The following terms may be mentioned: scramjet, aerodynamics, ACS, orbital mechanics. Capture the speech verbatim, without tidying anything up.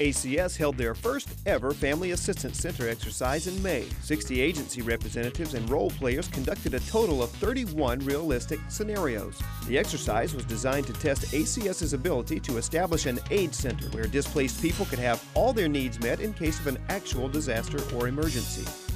A C S held their first ever Family Assistance Center exercise in May. sixty agency representatives and role players conducted a total of thirty-one realistic scenarios. The exercise was designed to test A C S's ability to establish an aid center where displaced people could have all their needs met in case of an actual disaster or emergency.